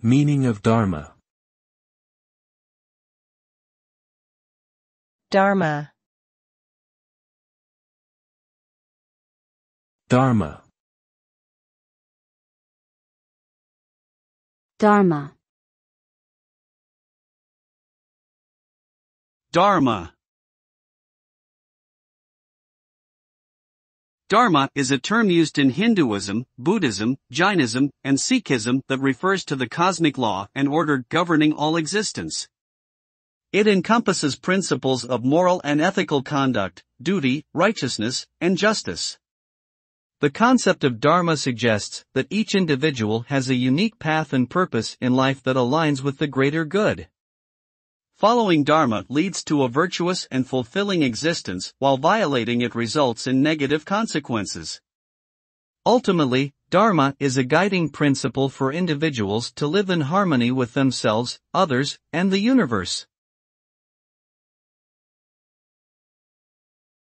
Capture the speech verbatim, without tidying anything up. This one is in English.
Meaning of dharma. Dharma. Dharma. Dharma. Dharma. Dharma is a term used in Hinduism, Buddhism, Jainism, and Sikhism that refers to the cosmic law and order governing all existence. It encompasses principles of moral and ethical conduct, duty, righteousness, and justice. The concept of dharma suggests that each individual has a unique path and purpose in life that aligns with the greater good. Following dharma leads to a virtuous and fulfilling existence, while violating it results in negative consequences. Ultimately, dharma is a guiding principle for individuals to live in harmony with themselves, others, and the universe.